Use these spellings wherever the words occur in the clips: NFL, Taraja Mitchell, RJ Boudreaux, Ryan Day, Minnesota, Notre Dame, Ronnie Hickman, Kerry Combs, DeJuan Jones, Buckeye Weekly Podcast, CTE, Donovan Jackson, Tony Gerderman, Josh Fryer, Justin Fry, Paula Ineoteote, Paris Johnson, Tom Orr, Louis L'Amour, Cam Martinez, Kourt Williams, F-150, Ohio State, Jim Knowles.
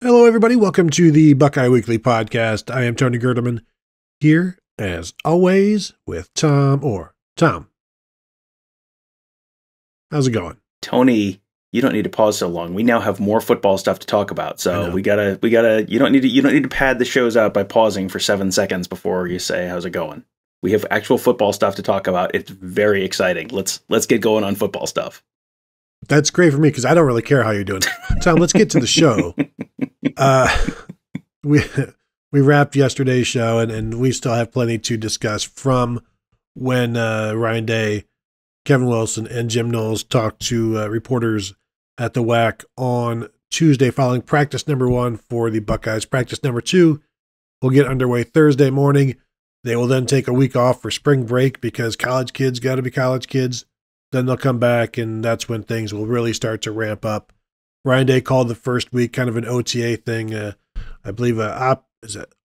Hello, everybody. Welcome to the Buckeye Weekly Podcast. I am Tony Gerderman, here, as always, with Tom Orr. Tom, how's it going? Tony, you don't need to pause so long. We now have more football stuff to talk about, so we gotta. You don't need to pad the shows out by pausing for 7 seconds before you say how's it going. We have actual football stuff to talk about. It's very exciting. Let's get going on football stuff. That's great for me because I don't really care how you're doing, Tom. Let's get to the show. We wrapped yesterday's show, and we still have plenty to discuss from when Ryan Day, Kevin Wilson, and Jim Knowles talked to reporters at the WAC on Tuesday following practice number 1 for the Buckeyes. Practice number 2 will get underway Thursday morning. They will then take a week off for spring break because college kids got to be college kids. Then they'll come back, and that's when things will really start to ramp up. Ryan Day called the first week kind of an OTA thing. I believe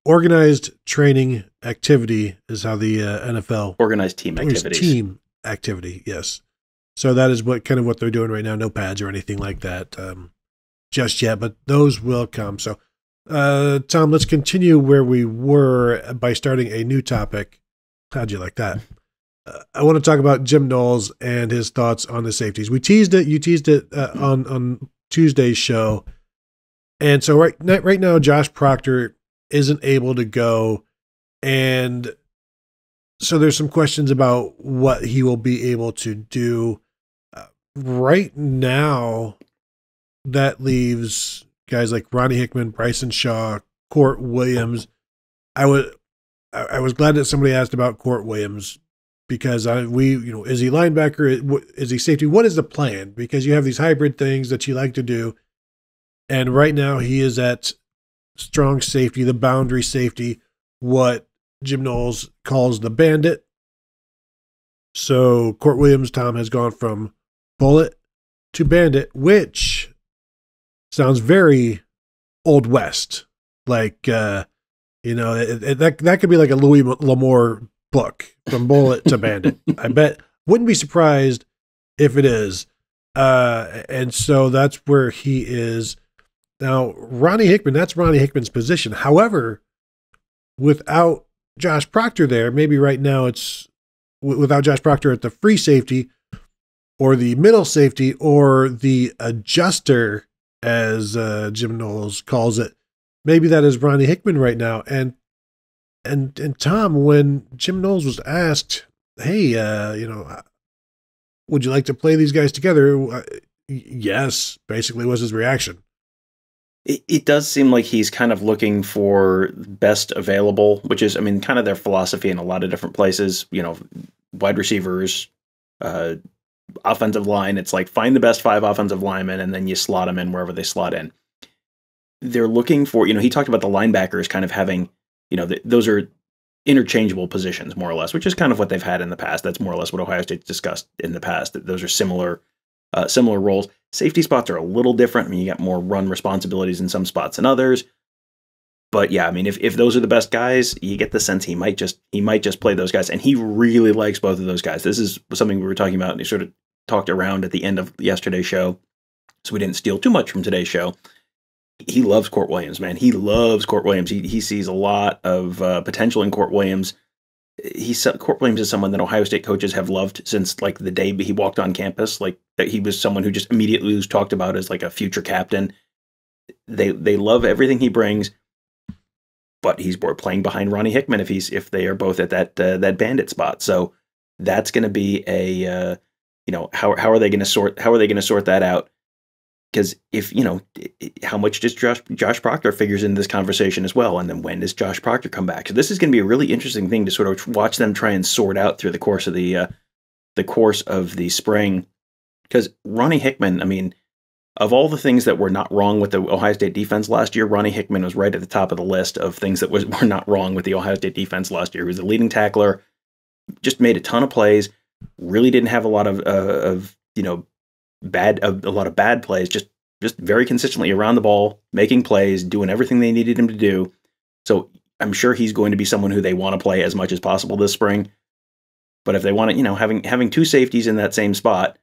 organized training activity is how the NFL organized team activities. Team activity, yes. So that is what they're doing right now. No pads or anything like that just yet, but those will come. So, Tom, let's continue where we were by starting a new topic. How'd you like that? I want to talk about Jim Knowles and his thoughts on the safeties. We teased it. You teased it on Tuesday's show. And so right now, Josh Proctor isn't able to go. And so there's some questions about what he will be able to do. Right now, that leaves guys like Ronnie Hickman, Bryson Shaw, Kourt Williams. I was glad that somebody asked about Kourt Williams. Because is he linebacker? Is he safety? What is the plan? Because you have these hybrid things that you like to do. And right now he is at strong safety, the boundary safety, what Jim Knowles calls the bandit. So Kourt Williams, Tom, has gone from bullet to bandit, which sounds very Old West. Like, that could be like a Louis L'Amour book, from bullet to bandit. I bet, wouldn't be surprised if it is. And so that's where he is now. Ronnie Hickman, that's Ronnie Hickman's position. However, without Josh Proctor there, maybe right now it's without Josh Proctor at the free safety or the middle safety or the adjuster, as Jim Knowles calls it, maybe that is Ronnie Hickman right now. And Tom, when Jim Knowles was asked, hey, would you like to play these guys together? Yes, basically was his reaction. It does seem like he's kind of looking for best available, which is, I mean, kind of their philosophy in a lot of different places, wide receivers, offensive line. It's like find the best 5 offensive linemen and then you slot them in wherever they slot in. They're looking for, he talked about the linebackers kind of having, those are interchangeable positions, more or less, which is kind of what they've had in the past. That's more or less what Ohio State's discussed in the past, that those are similar roles. Safety spots are a little different. I mean, you got more run responsibilities in some spots than others. But yeah, I mean, if those are the best guys, you get the sense he might just play those guys. And he really likes both of those guys. This is something we were talking about, and he sort of talked around at the end of yesterday's show, so we didn't steal too much from today's show. He loves Kourt Williams, man. He loves Kourt Williams. He sees a lot of potential in Kourt Williams. Kourt Williams is someone that Ohio State coaches have loved since like the day he walked on campus. Like he was someone who just immediately was talked about as like a future captain. They love everything he brings, but he's playing behind Ronnie Hickman if they are both at that bandit spot. So that's going to be a how are they going to sort that out? Because how much does Josh Proctor figures in this conversation as well? And then when does Josh Proctor come back? So this is going to be a really interesting thing to sort of watch them try and sort out through the course of the spring. Because Ronnie Hickman, I mean, of all the things that were not wrong with the Ohio State defense last year, Ronnie Hickman was right at the top of the list of things that were not wrong with the Ohio State defense last year. He was the leading tackler, just made a ton of plays, really didn't have a lot of a lot of bad plays, just very consistently around the ball, making plays, doing everything they needed him to do. So I'm sure he's going to be someone who they want to play as much as possible this spring. But if they want to, having two safeties in that same spot,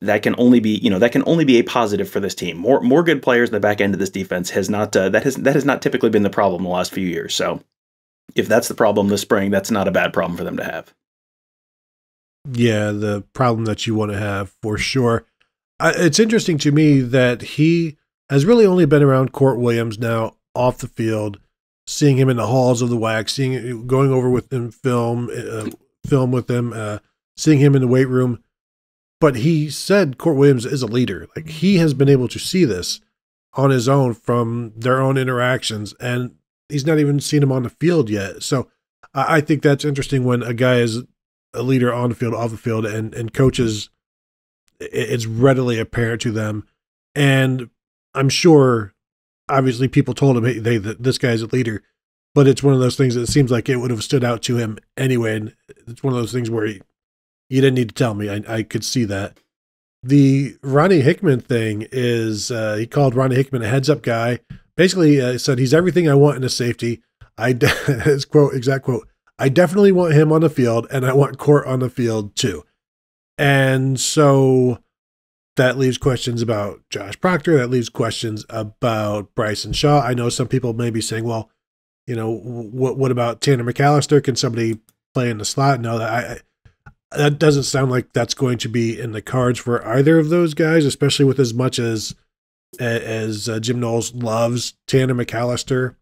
that can only be, you know, that can only be a positive for this team. More good players in the back end of this defense has not, that has not typically been the problem the last few years. So if that's the problem this spring, that's not a bad problem for them to have. Yeah, the problem that you want to have for sure. It's interesting to me that he has really only been around Kourt Williams now off the field, seeing him in the halls of the WAC, seeing going over with him film with him, seeing him in the weight room. But he said Kourt Williams is a leader. Like, he has been able to see this on his own from their own interactions, and he's not even seen him on the field yet. So I think that's interesting when a guy is a leader on the field, off the field, and coaches, it's readily apparent to them. And I'm sure, obviously, people told him, hey, this guy's a leader, but it's one of those things that it seems like it would have stood out to him anyway. And it's one of those things where you didn't need to tell me. I could see that. The Ronnie Hickman thing is, he called Ronnie Hickman a heads-up guy. Basically, said he's everything I want in a safety. His quote, exact quote, I definitely want him on the field, and I want Kourt on the field too. And so that leaves questions about Josh Proctor. That leaves questions about Bryson Shaw. I know some people may be saying, well, you know, what about Tanner McAllister? Can somebody play in the slot? No, that doesn't sound like that's going to be in the cards for either of those guys, especially with as much as Jim Knowles loves Tanner McAllister.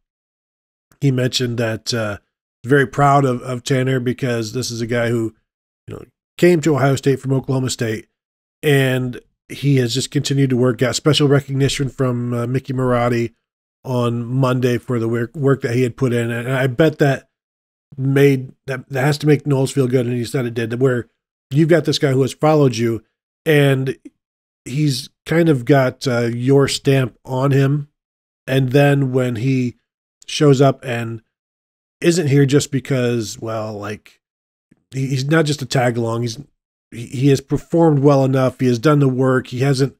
He mentioned that very proud of Tanner, because this is a guy who, you know, came to Ohio State from Oklahoma State, and he has just continued to work out. Special recognition from Mickey Marotti on Monday for the work that he had put in, and I bet that that has to make Knowles feel good, and he said it did, where you've got this guy who has followed you, and he's kind of got your stamp on him. And then when he shows up and isn't here just because, well, like, he's not just a tag along, he has performed well enough, he has done the work, he doesn't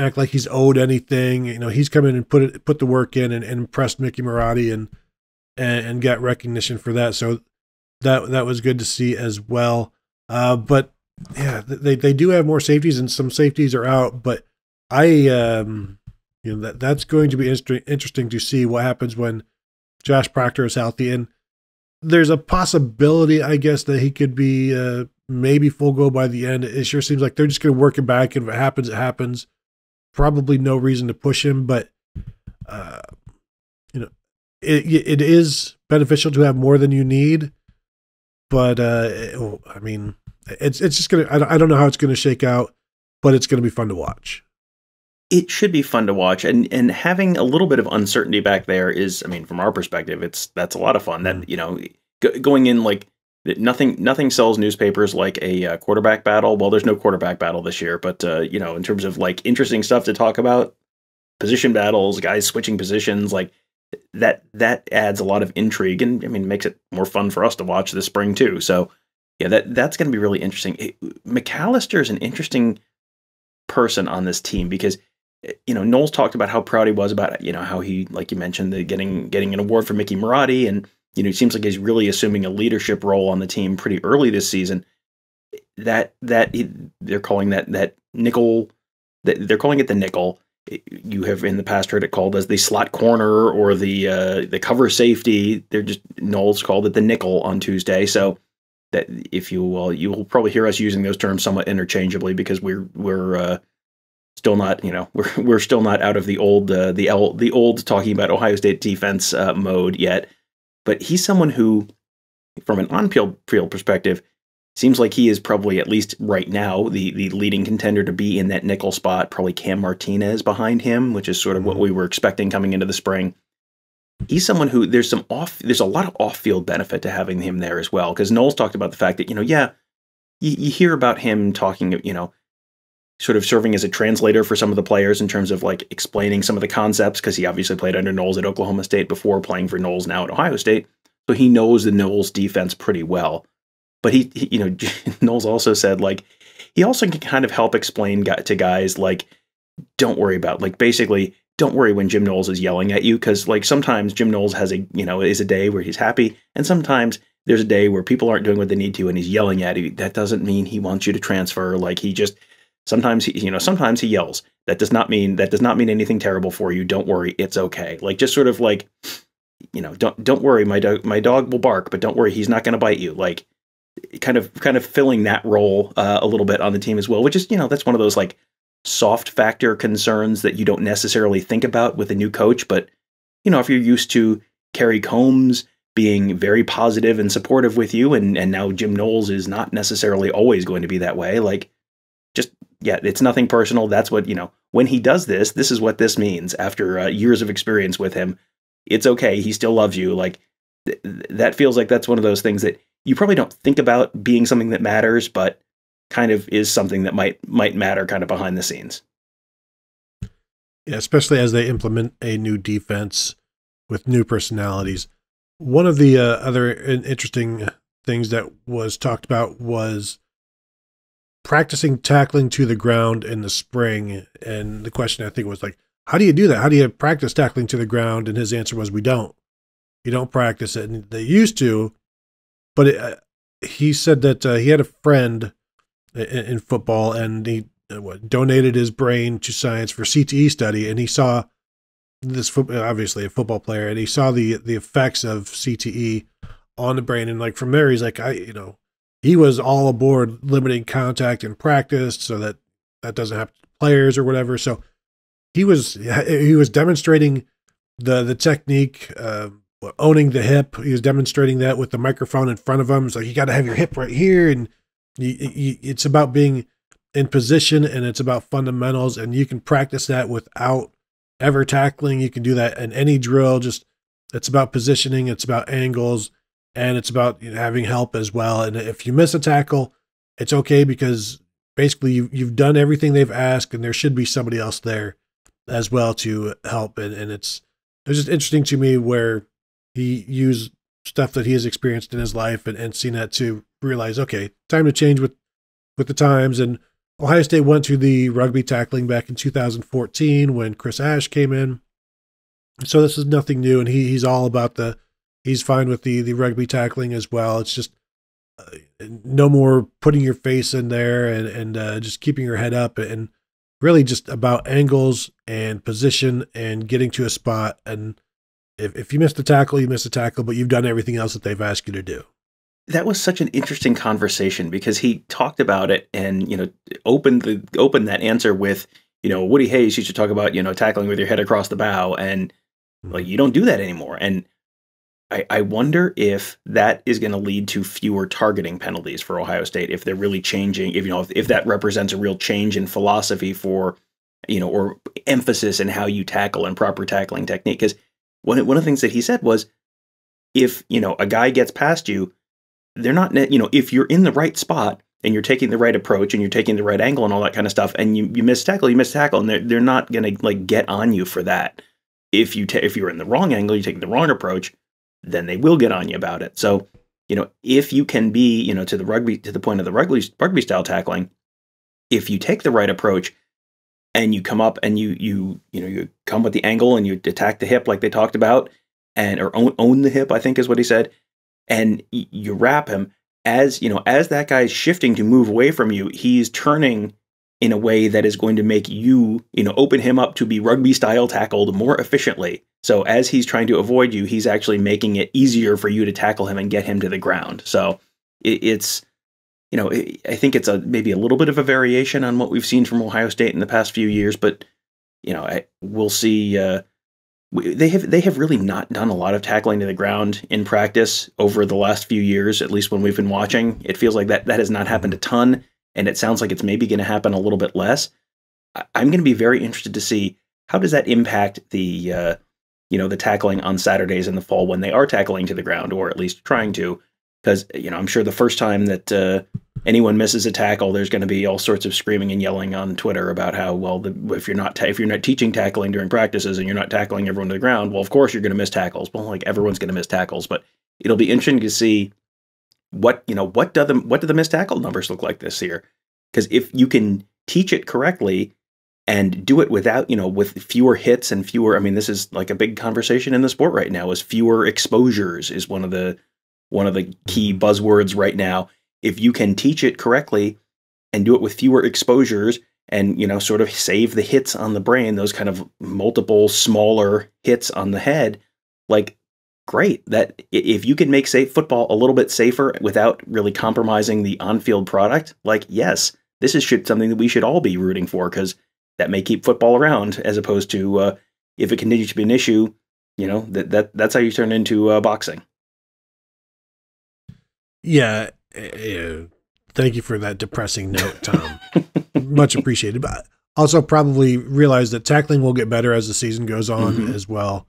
act like he's owed anything. You know, he's come in and put the work in and impressed Mickey Marotti and got recognition for that. So that was good to see as well. But yeah, they do have more safeties, and some safeties are out, but you know, that's going to be interesting to see what happens when Josh Proctor is healthy. And there's a possibility, I guess, that he could be maybe full go by the end. It sure seems like they're just going to work him back, and if it happens, it happens. Probably no reason to push him, but you know, it is beneficial to have more than you need. But I mean, it's just gonna, I don't know how it's gonna shake out, but it's gonna be fun to watch. It should be fun to watch, and having a little bit of uncertainty back there is, I mean, from our perspective, that's a lot of fun. That, you know, going in like nothing sells newspapers like a quarterback battle. Well, there's no quarterback battle this year, but you know, in terms of like interesting stuff to talk about, position battles, guys switching positions, like that adds a lot of intrigue, and I mean, makes it more fun for us to watch this spring too. So yeah, that's going to be really interesting. McAllister is an interesting person on this team because, you know, Knowles talked about how proud he was about, you know, how he, like you mentioned, the getting an award for Mickey Marotti, and, you know, it seems like he's really assuming a leadership role on the team pretty early this season. They're calling that nickel, they're calling it the nickel. You have in the past heard it called as the slot corner or the cover safety. They're just, Knowles called it the nickel on Tuesday. So that, if you will, you will probably hear us using those terms somewhat interchangeably, because we're still not, you know, we're still not out of the old old talking about Ohio State defense mode yet. But he's someone who, from an on-field perspective, seems like he is probably, at least right now, the leading contender to be in that nickel spot, probably Cam Martinez behind him, which is sort of what we were expecting coming into the spring. He's someone who, there's a lot of off-field benefit to having him there as well, because Knowles talked about the fact that, you know, yeah, you hear about him talking, you know, sort of serving as a translator for some of the players in terms of like explaining some of the concepts, because he obviously played under Knowles at Oklahoma State before playing for Knowles now at Ohio State, so he knows the Knowles defense pretty well. But he, you know, Knowles also said, like, he also can kind of help explain to guys, like, don't worry about, like, basically, don't worry when Jim Knowles is yelling at you, because, like, sometimes Jim Knowles has a, you know, is a day where he's happy, and sometimes there's a day where people aren't doing what they need to, and he's yelling at you. That doesn't mean he wants you to transfer. Like, he just, Sometimes he, sometimes he yells. That does not mean anything terrible for you. Don't worry, it's okay. Like, just sort of like, don't worry, my dog will bark, but don't worry, he's not going to bite you. Like, kind of filling that role a little bit on the team as well, which is, that's one of those like soft factor concerns that you don't necessarily think about with a new coach. But, if you're used to Kerry Combs being very positive and supportive with you, and now Jim Knowles is not necessarily always going to be that way. Like, just, yeah, it's nothing personal. That's what, when he does this, this is what this means after years of experience with him. It's okay. He still loves you. Like, that feels like that's one of those things that you probably don't think about being something that matters, but kind of is something that might matter kind of behind the scenes. Yeah, especially as they implement a new defense with new personalities. One of the other interesting things that was talked about was practicing tackling to the ground in the spring. And the question, I think, was like, how do you do that? How do you practice tackling to the ground? And his answer was, we don't. You don't practice it. And they used to, but he said that he had a friend in football, and he donated his brain to science for CTE study. And he saw this, obviously a football player, and he saw the effects of CTE on the brain. And like, from there, he's like, he was all aboard limiting contact in practice so that that doesn't happen to players or whatever. So he was demonstrating the technique, owning the hip. He was demonstrating that with the microphone in front of him. It's like, you got to have your hip right here, and it's about being in position, and it's about fundamentals, and you can practice that without ever tackling. You can do that in any drill. Just, it's about positioning, it's about angles, and it's about having help as well. And if you miss a tackle, it's okay, because basically you've done everything they've asked, and there should be somebody else there as well to help. And it was just interesting to me where he used stuff that he has experienced in his life and seen that to realize, okay, time to change with the times. And Ohio State went to the rugby tackling back in 2014 when Chris Ashe came in. So this is nothing new. And he's all about he's fine with the rugby tackling as well. It's just no more putting your face in there and just keeping your head up, and really just about angles and position and getting to a spot. And if you miss the tackle, you miss the tackle, but you've done everything else that they've asked you to do. That was such an interesting conversation, because he talked about it and, opened that answer with, Woody Hayes used to talk about, tackling with your head across the bow, and like, you don't do that anymore. And I wonder if that is going to lead to fewer targeting penalties for Ohio State, if they're really changing, if that represents a real change in philosophy for, or emphasis in how you tackle and proper tackling technique. Because one of the things that he said was, if, a guy gets past you, they're not, if you're in the right spot and you're taking the right approach and you're taking the right angle and all that kind of stuff, and you miss tackle, and they're not going to like get on you for that. If you're in the wrong angle, you're taking the wrong approach, then they will get on you about it. So, if you can be, to the point of the rugby style tackling, if you take the right approach and you come up and you come with the angle and you attack the hip, like they talked about, or own the hip, I think is what he said, and you wrap him, as that guy's shifting to move away from you, he's turning in a way that is going to make you, open him up to be rugby style tackled more efficiently. So as he's trying to avoid you, he's actually making it easier for you to tackle him and get him to the ground. So it's, I think it's maybe a little bit of a variation on what we've seen from Ohio State in the past few years, but, we'll see. They have really not done a lot of tackling to the ground in practice over the last few years, at least when we've been watching. It feels like that has not happened a ton, and it sounds like it's maybe going to happen a little bit less. I'm going to be very interested to see, how does that impact the the tackling on Saturdays in the fall when they are tackling to the ground, or at least trying to, because I'm sure the first time that anyone misses a tackle, there's going to be all sorts of screaming and yelling on Twitter about how, well, if you're not teaching tackling during practices and you're not tackling everyone to the ground, well, of course you're going to miss tackles. Well, like, everyone's going to miss tackles, but it'll be interesting to see what do the missed tackle numbers look like this year? Because if you can teach it correctly and do it without, with fewer hits and fewer, this is like a big conversation in the sport right now, is fewer exposures is one of the key buzzwords right now. If you can teach it correctly and do it with fewer exposures and, you know, sort of save the hits on the brain, those kind of multiple smaller hits on the head, like, great. That if you can make safe football a little bit safer without really compromising the on-field product, like, yes, this is something that we should all be rooting for, because that may keep football around, as opposed to if it continues to be an issue, you know, that's how you turn into boxing. Yeah. Thank you for that depressing note, Tom. Much appreciated. But also probably realize that tackling will get better as the season goes on as well.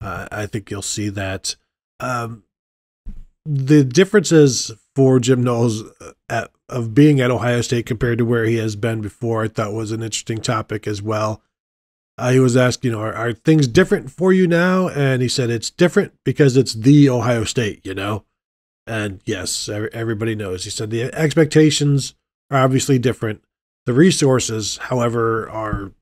I think you'll see that. The differences for Jim Knowles of being at Ohio State compared to where he has been before, I thought was an interesting topic as well. He was asked, you know, are things different for you now? And he said, it's different because it's the Ohio State, you know? And yes, everybody knows. He said the expectations are obviously different. The resources, however, are,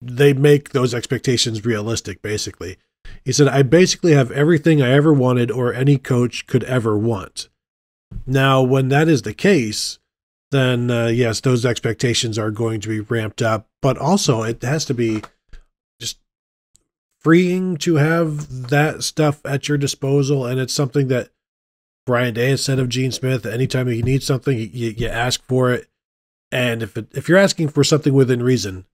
they make those expectations realistic, basically. He said, I basically have everything I ever wanted or any coach could ever want. Now, when that is the case, then yes, those expectations are going to be ramped up, but also it has to be just freeing to have that stuff at your disposal. And it's something that Ryan Day has said of Gene Smith, anytime you need something, you ask for it. And if you're asking for something within reason,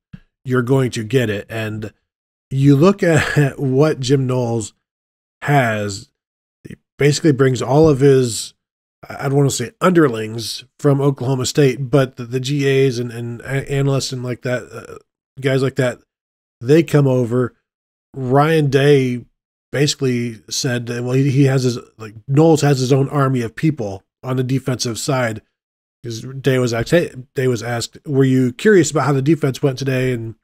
you're going to get it. And you look at what Jim Knowles has, he basically brings all of his, I don't want to say underlings from Oklahoma State, but the GAs and analysts and like that, guys like that, they come over. Ryan Day basically said, well, he has his, like, Knowles has his own army of people on the defensive side. Because Day was asked, were you curious about how the defense went today? And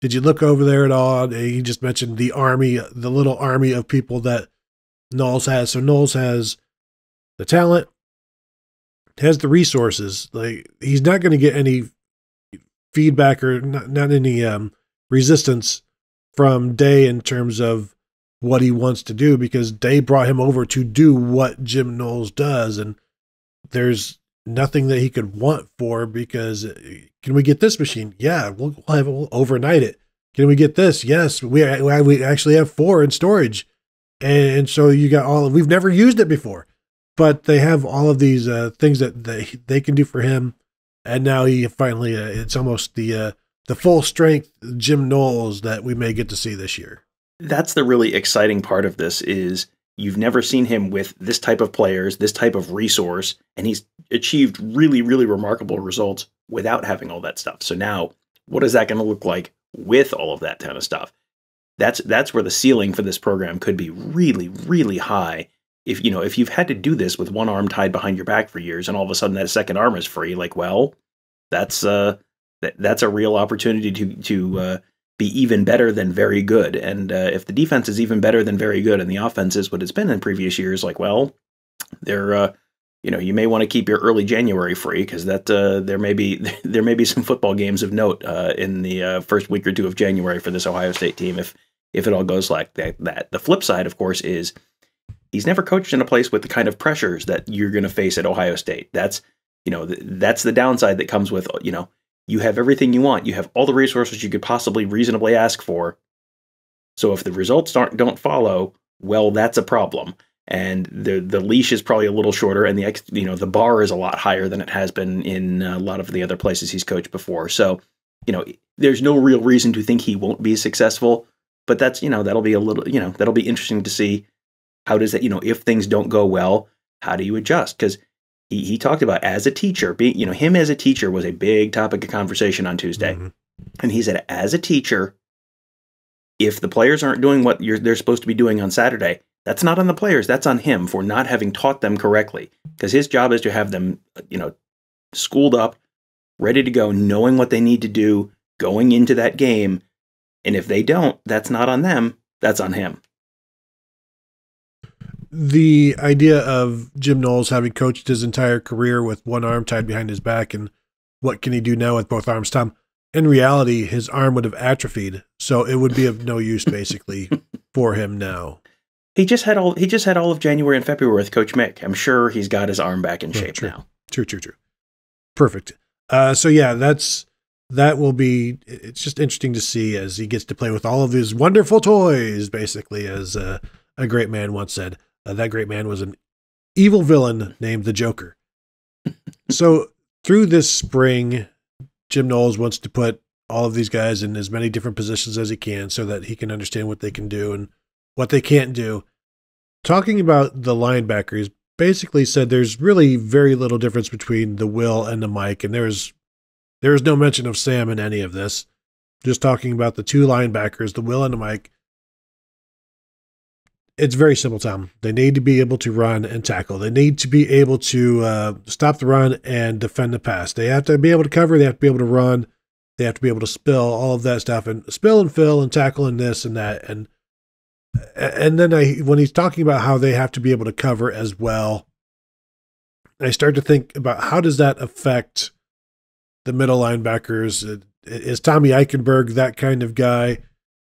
did you look over there at all? And he just mentioned the army, the little army of people that Knowles has. So Knowles has the talent, has the resources. Like, he's not going to get any feedback or not any resistance from Day in terms of what he wants to do, because Day brought him over to do what Jim Knowles does. And there's nothing that he could want for, because can we get this machine? Yeah, we'll overnight it. Can we get this? Yes, we actually have 4 in storage. And so you got all of, we've never used it before, but they have all of these things that they can do for him. And now he finally, it's almost the full strength Jim Knowles that we may get to see this year. That's the really exciting part of this, is you've never seen him with this type of players, this type of resource, and he's achieved really, really remarkable results without having all that stuff. So now, what is that going to look like with all of that kind of stuff? That's where the ceiling for this program could be really, really high. If, you know, if you've had to do this with one arm tied behind your back for years, and all of a sudden that second arm is free, like, well, that's a real opportunity to be even better than very good. And if the defense is even better than very good and the offense is what it's been in previous years, like, well, they're, you know, you may want to keep your early January free, because that there may be some football games of note in the first week or two of January for this Ohio State team, if it all goes like that. The flip side, of course, is he's never coached in a place with the kind of pressures that you're going to face at Ohio State. That's, you know, that's the downside that comes with, you know, you have everything you want. You have all the resources you could possibly reasonably ask for. So if the results don't follow, well, that's a problem. And the leash is probably a little shorter, and the bar is a lot higher than it has been in a lot of the other places he's coached before. So, you know, there's no real reason to think he won't be successful, but that's, you know, that'll be a little, you know, that'll be interesting to see how does that, you know, if things don't go well, how do you adjust? Because he talked about, as a teacher, being, you know, him as a teacher was a big topic of conversation on Tuesday. And he said, as a teacher, if the players aren't doing what they're supposed to be doing on Saturday, that's not on the players. That's on him for not having taught them correctly, because his job is to have them, you know, schooled up, ready to go, knowing what they need to do going into that game. And if they don't, that's not on them. That's on him. The idea of Jim Knowles having coached his entire career with one arm tied behind his back, and what can he do now with both arms, Tom? In reality, his arm would have atrophied, so it would be of no use basically for him now. He just had all of January and February with Coach Mick. I'm sure he's got his arm back in shape now. True. Perfect. So yeah, that's that will be, it's just interesting to see as he gets to play with all of these wonderful toys, basically, as a great man once said. That great man was an evil villain named the Joker. So through this spring, Jim Knowles wants to put all of these guys in as many different positions as he can so that he can understand what they can do and what they can't do. Talking about the linebackers, basically said there's really very little difference between the Will and the Mike, and there is no mention of Sam in any of this. Just talking about the two linebackers, the Will and the Mike. It's very simple, Tom. They need to be able to run and tackle. They need to be able to stop the run and defend the pass. They have to be able to cover. They have to be able to run. They have to be able to spill, all of that stuff, and spill and fill and tackle and this and that. And then when he's talking about how they have to be able to cover as well, I start to think about how does that affect the middle linebackers? Is Tommy Eichenberg that kind of guy?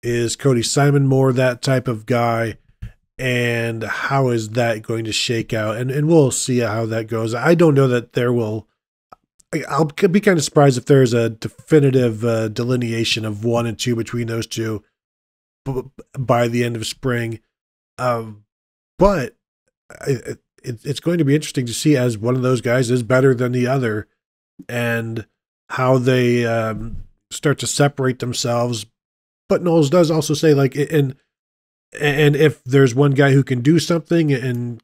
Is Cody Simon more that type of guy? And how is that going to shake out? And we'll see how that goes. I don't know that there will. I'll be kind of surprised if there's a definitive delineation of 1 and 2 between those two by the end of spring. But it's going to be interesting to see as one of those guys is better than the other and how they start to separate themselves. But Knowles does also say, like, and if there's one guy who can do something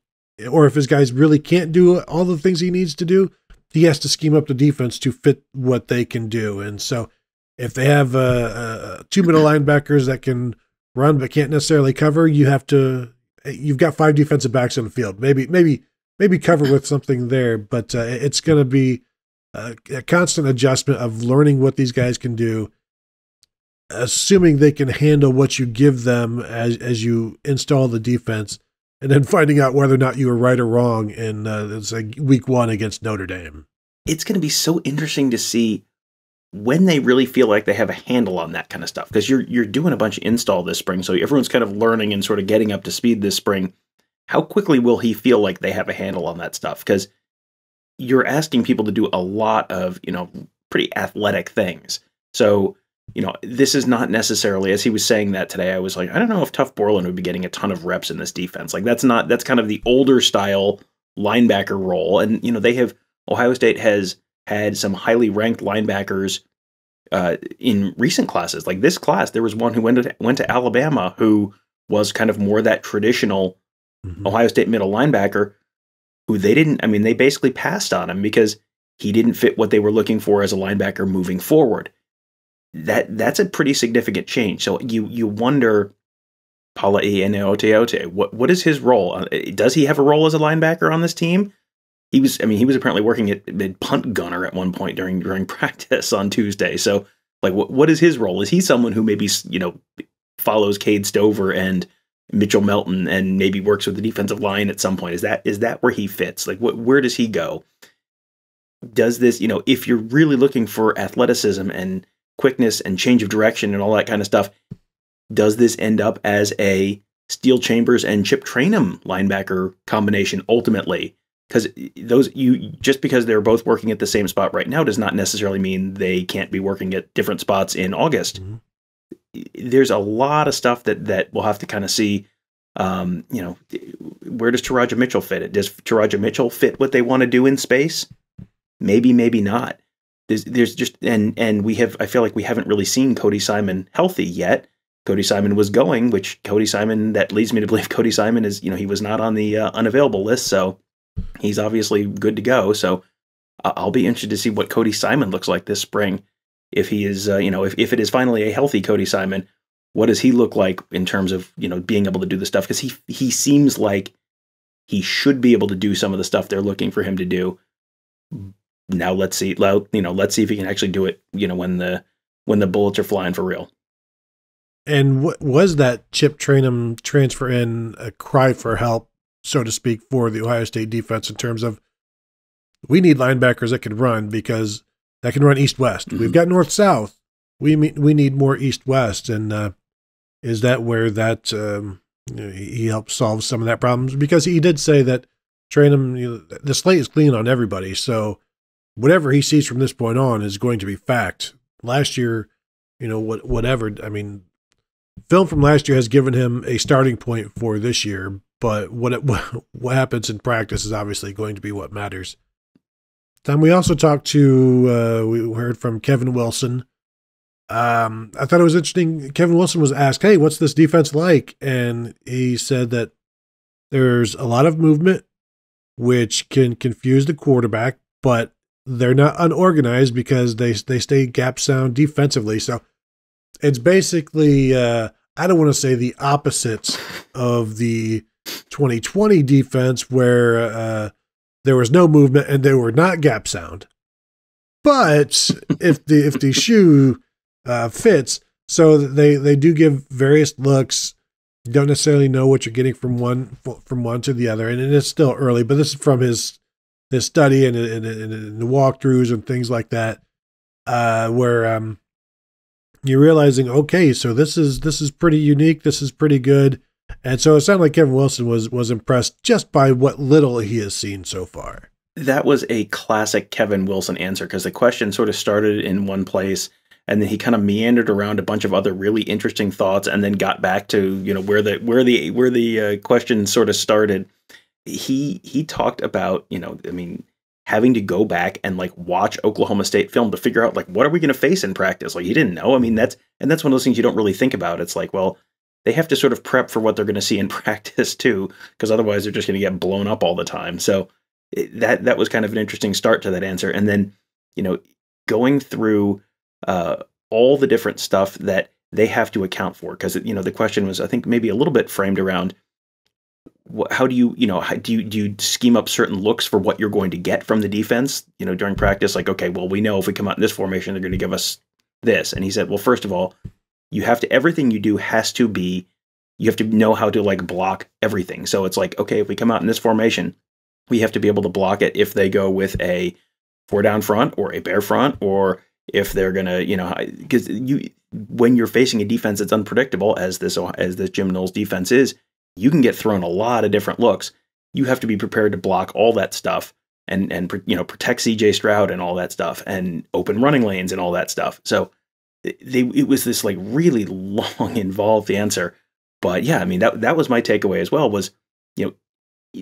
or if his guys really can't do all the things he needs to do, he has to scheme up the defense to fit what they can do. And so if they have two middle linebackers that can run but can't necessarily cover, you've got 5 defensive backs on the field. Maybe cover with something there, but it's going to be a constant adjustment of learning what these guys can do, assuming they can handle what you give them as you install the defense. And then finding out whether or not you were right or wrong in it's like week 1 against Notre Dame. It's going to be so interesting to see when they really feel like they have a handle on that kind of stuff, because you're doing a bunch of install this spring, so everyone's kind of learning and sort of getting up to speed this spring. How quickly will he feel like they have a handle on that stuff? Because you're asking people to do a lot of, pretty athletic things. So, this is not necessarily, as he was saying that today, I was like, I don't know if Tuff Borland would be getting a ton of reps in this defense. Like, that's kind of the older style linebacker role. And, they have, Ohio State has had some highly ranked linebackers in recent classes. Like this class, there was one who went to Alabama who was kind of more that traditional Ohio State middle linebacker who they basically passed on him because he didn't fit what they were looking for as a linebacker moving forward. That's a pretty significant change. So you wonder, Paula Ineoteote, what is his role? Does he have a role as a linebacker on this team? He was apparently working at punt gunner at one point during practice on Tuesday. So, like, what is his role? Is he someone who maybe follows Cade Stover and Mitchell Melton and maybe works with the defensive line at some point? Is that where he fits? Like, where does he go? Does this if you're really looking for athleticism and quickness and change of direction and all that kind of stuff, does this end up as a Steel Chambers and Chip Trayanum linebacker combination ultimately? Because just because they're both working at the same spot right now does not necessarily mean they can't be working at different spots in August. There's a lot of stuff that we'll have to kind of see. Where does Taraja Mitchell fit it? Does Taraja Mitchell fit what they want to do in space? Maybe, maybe not. There's just, and we have, I feel like we haven't really seen Cody Simon healthy yet. Cody Simon was going, which Cody Simon, that leads me to believe Cody Simon is, he was not on the unavailable list. So he's obviously good to go. So I'll be interested to see what Cody Simon looks like this spring. If he is, if it is finally a healthy Cody Simon, what does he look like in terms of, being able to do the stuff? Because he seems like he should be able to do some of the stuff they're looking for him to do. Now let's see, let's see if he can actually do it, when the bullets are flying for real. And was that Chip Trayanum transfer in a cry for help, so to speak, for the Ohio State defense in terms of we need linebackers that can run because that can run east-west. We've got north-south. We need more east-west. And is that where that he helped solve some of that problem? Because he did say that Trayanum, the slate is clean on everybody, so whatever he sees from this point on is going to be fact. last year, you know, whatever. I mean, film from last year has given him a starting point for this year, but what happens in practice is obviously going to be what matters. Then we also talked to, we heard from Kevin Wilson. I thought it was interesting. Kevin Wilson was asked, hey, what's this defense like? And he said that there's a lot of movement, which can confuse the quarterback, but they're not unorganized because they stay gap sound defensively. So it's basically, I don't want to say the opposites of the 2020 defense where there was no movement and they were not gap sound. But if the shoe fits, so they do give various looks. You don't necessarily know what you're getting from one to the other, and it's still early. But this is from his study and the walkthroughs and things like that, where you're realizing, okay, so this is pretty unique. This is pretty good. And so it sounded like Kevin Wilson was impressed just by what little he has seen so far. That was a classic Kevin Wilson answer, because the question sort of started in one place and then he kind of meandered around a bunch of other really interesting thoughts and then got back to, you know, where the question sort of started. He talked about, you know, I mean, having to go back and like watch Oklahoma State film to figure out like, what are we going to face in practice? Like, he didn't know. I mean, that's one of those things you don't really think about. It's like, well, they have to sort of prep for what they're going to see in practice too, because otherwise they're just going to get blown up all the time. So that was kind of an interesting start to that answer. And then, you know, going through all the different stuff that they have to account for, because, you know, the question was, I think, maybe a little bit framed around how do you, you know, do you scheme up certain looks for what you're going to get from the defense, you know, during practice? Like, okay, well, we know if we come out in this formation, they're going to give us this. And he said, well, first of all, you have to, everything you do has to be, you have to know how to like block everything. So it's like, okay, if we come out in this formation, we have to be able to block it if they go with a 4-down front or a bare front, or if they're going to, you know, because you, when you're facing a defense that's unpredictable as this Jim Knowles defense is, you can get thrown a lot of different looks. You have to be prepared to block all that stuff and, you know, protect CJ Stroud and all that stuff and open running lanes and all that stuff. So it was this like really long, involved answer, but yeah, I mean, that was my takeaway as well, was, you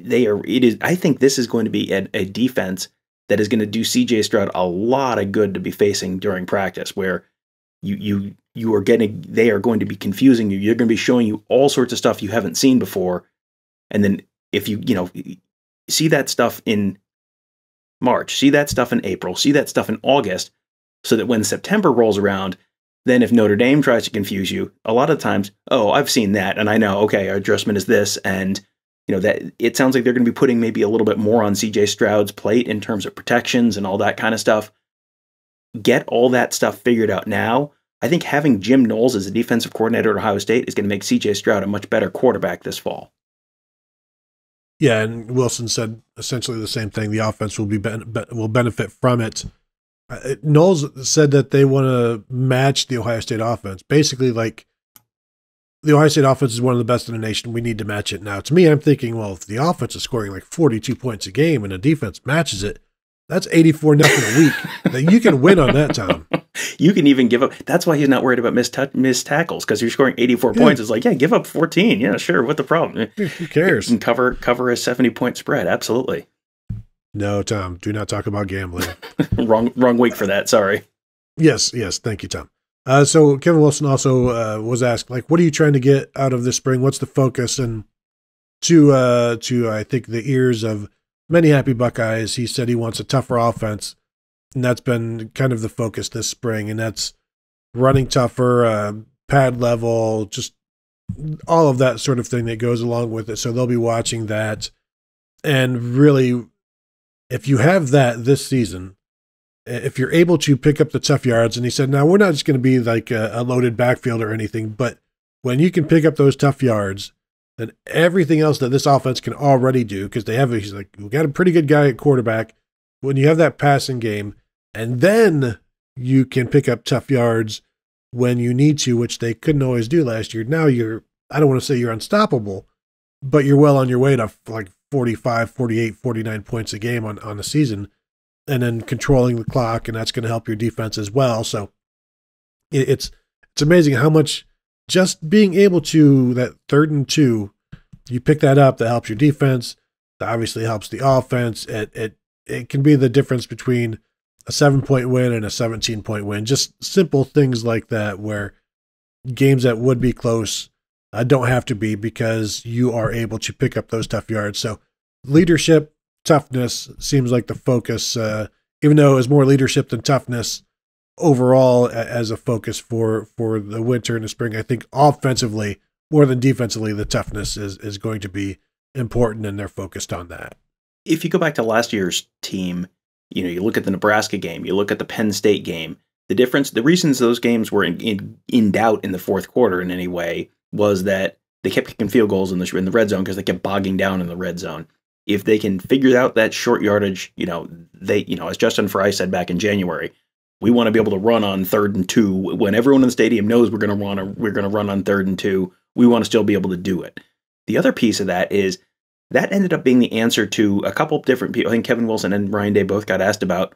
know, I think this is going to be a defense that is going to do CJ Stroud a lot of good to be facing during practice, where you are getting, they are going to be confusing you. You're going to be showing you all sorts of stuff you haven't seen before. And then if you, you know, see that stuff in March, see that stuff in April, see that stuff in August, so that when September rolls around, then if Notre Dame tries to confuse you, a lot of times, oh, I've seen that, and I know, okay, our adjustment is this, and you know that it sounds like they're going to be putting maybe a little bit more on CJ Stroud's plate in terms of protections and all that kind of stuff. Get all that stuff figured out now. I think having Jim Knowles as a defensive coordinator at Ohio State is going to make CJ Stroud a much better quarterback this fall. Yeah, and Wilson said essentially the same thing. The offense will benefit from it. Knowles said that they want to match the Ohio State offense. Basically, like, the Ohio State offense is one of the best in the nation. We need to match it now. To me, I'm thinking, well, if the offense is scoring like 42 points a game and the defense matches it, that's 84-0 a week. That you can win on that, Tom. You can even give up. That's why he's not worried about missed tackles, because you're scoring 84 points. It's like, yeah, give up 14. Yeah, sure. What the problem? Who cares? And cover a 70-point spread. Absolutely. No, Tom, do not talk about gambling. wrong week for that. Sorry. Yes. Thank you, Tom. So Kevin Wilson also was asked, like, what are you trying to get out of this spring? What's the focus? And to I think the ears of many happy Buckeyes, he said he wants a tougher offense, and that's been kind of the focus this spring. And that's running tougher, pad level, just all of that sort of thing that goes along with it. So they'll be watching that, and really, if you have that this season, if you're able to pick up the tough yards, and he said, now we're not just going to be like a loaded backfield or anything, but when you can pick up those tough yards, then everything else that this offense can already do, because they have, he's like, we got a pretty good guy at quarterback. When you have that passing game, and then you can pick up tough yards when you need to, which they couldn't always do last year. Now you're, I don't want to say you're unstoppable, but you're well on your way to like 45, 48, 49 points a game on the season, and then controlling the clock, and that's going to help your defense as well. So It's amazing how much just being able to, that 3rd and 2, you pick that up, that helps your defense, that obviously helps the offense. It can be the difference between a 7-point win and a 17-point win. Just simple things like that, where games that would be close don't have to be, because you are able to pick up those tough yards. So leadership, toughness seems like the focus, even though it was more leadership than toughness overall as a focus for the winter and the spring. I think offensively more than defensively, the toughness is going to be important, and they're focused on that. If you go back to last year's team, you know, you look at the Nebraska game, you look at the Penn State game, the difference, the reasons those games were in doubt in the fourth quarter in any way was that they kept kicking field goals in the red zone because they kept bogging down in the red zone. If they can figure out that short yardage, as Justin Fry said back in January, we want to be able to run on 3rd and 2 when everyone in the stadium knows we're going to run on 3rd and 2. We want to still be able to do it. The other piece of that is that ended up being the answer to a couple of different people. I think Kevin Wilson and Ryan Day both got asked about,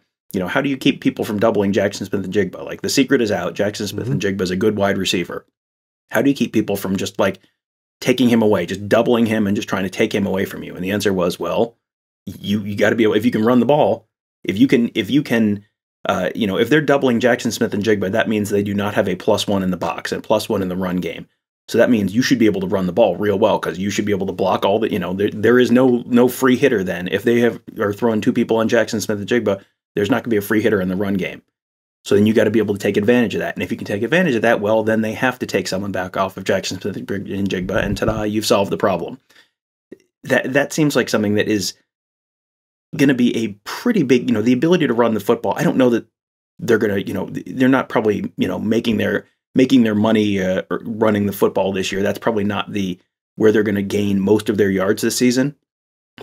how do you keep people from doubling Jackson Smith-Njigba? Like, the secret is out. Jackson Smith-Njigba is a good wide receiver. How do you keep people from just like taking him away, just doubling him and just trying to take him away from you? And the answer was, well, you got to be able, if you can run the ball, if they're doubling Jackson Smith-Njigba, that means they do not have a +1 in the box and +1 in the run game. So that means you should be able to run the ball real well, because you should be able to block all the, there is no free hitter then. If they are throwing two people on Jackson Smith-Njigba, there's not going to be a free hitter in the run game. So then you got to be able to take advantage of that. And if you can take advantage of that, well, then they have to take someone back off of Jackson Smith-Njigba, and ta-da, you've solved the problem. That seems like something that is going to be a pretty big, the ability to run the football. I don't know that they're going to, they're not probably, making their money running the football this year. That's probably not where they're going to gain most of their yards this season.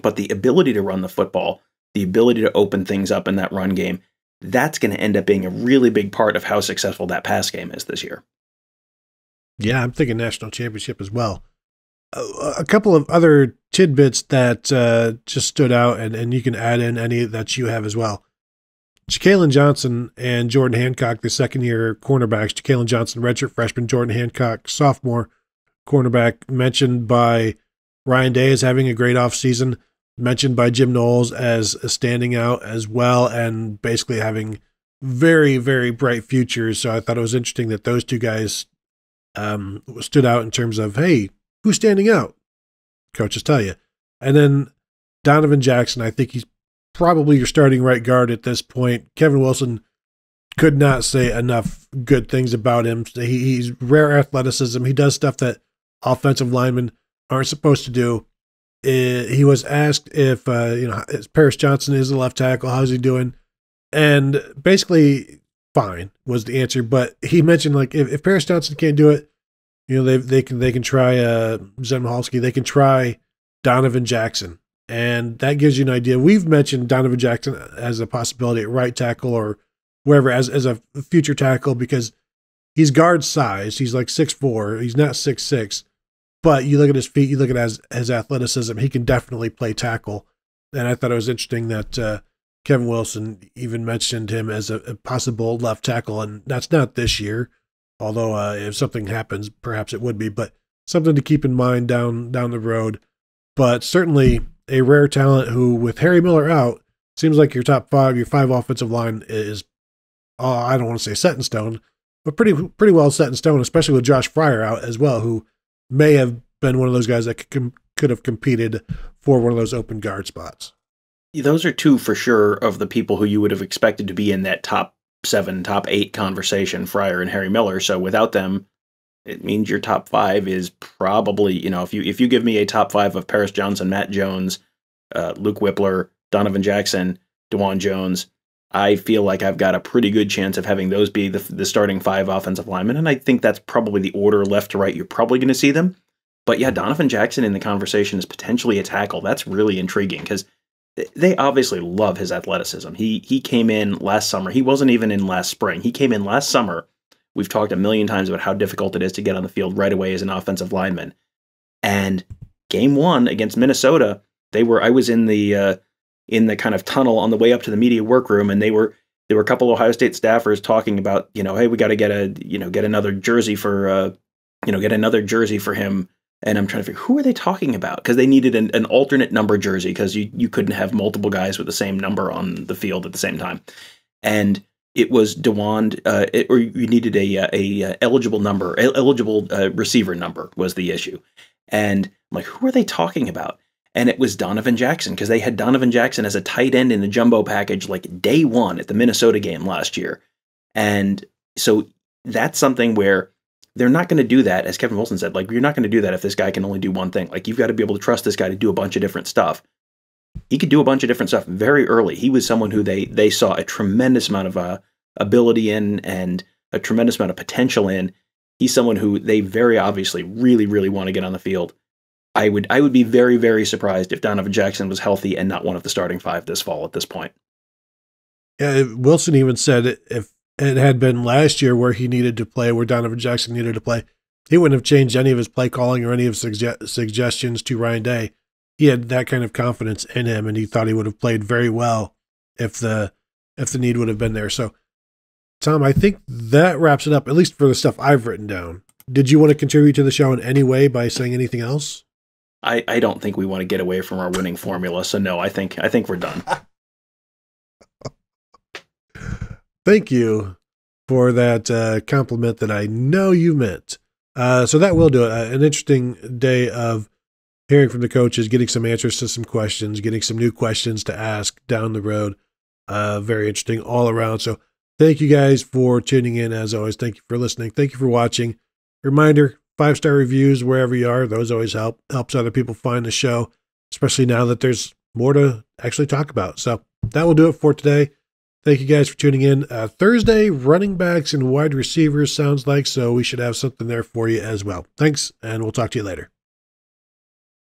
But the ability to run the football, the ability to open things up in that run game, that's going to end up being a really big part of how successful that pass game is this year. Yeah, I'm thinking national championship as well. A couple of other tidbits that just stood out, and you can add in any that you have as well. Ja'Kaelin Johnson and Jordan Hancock, the second-year cornerbacks. Ja'Kaelin Johnson, redshirt freshman. Jordan Hancock, sophomore cornerback. Mentioned by Ryan Day as having a great offseason. Mentioned by Jim Knowles as standing out as well, and basically having very, very bright futures. So I thought it was interesting that those two guys stood out in terms of, hey, who's standing out? Coaches tell you. And then Donovan Jackson, I think he's probably your starting right guard at this point. Kevin Wilson could not say enough good things about him. He's rare athleticism. He does stuff that offensive linemen aren't supposed to do. He was asked if, Paris Johnson is the left tackle, how's he doing? And basically fine was the answer. But he mentioned, like, if Paris Johnson can't do it, they can try Zemhalski. They can try Donovan Jackson. And that gives you an idea. We've mentioned Donovan Jackson as a possibility at right tackle or wherever as a future tackle, because he's guard sized. He's like 6'4". He's not 6'6". But you look at his feet, you look at his athleticism, he can definitely play tackle. And I thought it was interesting that Kevin Wilson even mentioned him as a possible left tackle. And that's not this year, although if something happens, perhaps it would be. But something to keep in mind down the road. But certainly a rare talent who, with Harry Miller out, seems like your top five, your five offensive line is, I don't want to say set in stone, but pretty well set in stone, especially with Josh Fryer out as well, who may have been one of those guys that could have competed for one of those open guard spots. Those are two for sure of the people who you would have expected to be in that top 7, top 8 conversation, Fryer and Harry Miller. So without them, it means your top 5 is probably, if you give me a top 5 of Paris Johnson, Matt Jones, Luke Whippler, Donovan Jackson, DeJuan Jones, I feel like I've got a pretty good chance of having those be the starting 5 offensive linemen. And I think that's probably the order left to right. You're probably going to see them. But yeah, Donovan Jackson in the conversation is potentially a tackle. That's really intriguing because they obviously love his athleticism. He came in last summer. He wasn't even in last spring. He came in last summer. We've talked a million times about how difficult it is to get on the field right away as an offensive lineman. And game 1 against Minnesota, I was in the kind of tunnel on the way up to the media workroom, and they were there were a couple Ohio State staffers talking about, you know, hey, we got to get a, you know, get another jersey for, you know, get another jersey for him. And I'm trying to figure, who are they talking about? Because they needed an alternate number jersey, because you couldn't have multiple guys with the same number on the field at the same time. And it was DeWand, or you needed a eligible number, eligible receiver number was the issue. And I'm like, who are they talking about? And it was Donovan Jackson, because they had Donovan Jackson as a tight end in the jumbo package like day one at the Minnesota game last year. And so that's something where they're not going to do that, as Kevin Wilson said. Like, you're not going to do that if this guy can only do one thing. Like, you've got to be able to trust this guy to do a bunch of different stuff. He could do a bunch of different stuff very early. He was someone who they saw a tremendous amount of ability in and a tremendous amount of potential in. He's someone who they very obviously really, really want to get on the field. I would be very, very surprised if Donovan Jackson was healthy and not one of the starting five this fall at this point. Yeah, Wilson even said if it had been last year where he needed to play, where Donovan Jackson needed to play, he wouldn't have changed any of his play calling or any of his suggestions to Ryan Day. He had that kind of confidence in him, and he thought he would have played very well if the need would have been there. So, Tom, I think that wraps it up, at least for the stuff I've written down. Did you want to contribute to the show in any way by saying anything else? I don't think we want to get away from our winning formula, so no, I think we're done. Thank you for that compliment that I know you meant. So that will do it. An interesting day of hearing from the coaches, getting some answers to some questions, getting some new questions to ask down the road. Very interesting all around. So thank you guys for tuning in. As always, thank you for listening. Thank you for watching. Reminder, 5-star reviews wherever you are. Those always help. Helps other people find the show, especially now that there's more to actually talk about. So that will do it for today. Thank you guys for tuning in. Thursday, running backs and wide receivers sounds like, so we should have something there for you as well. Thanks, and we'll talk to you later.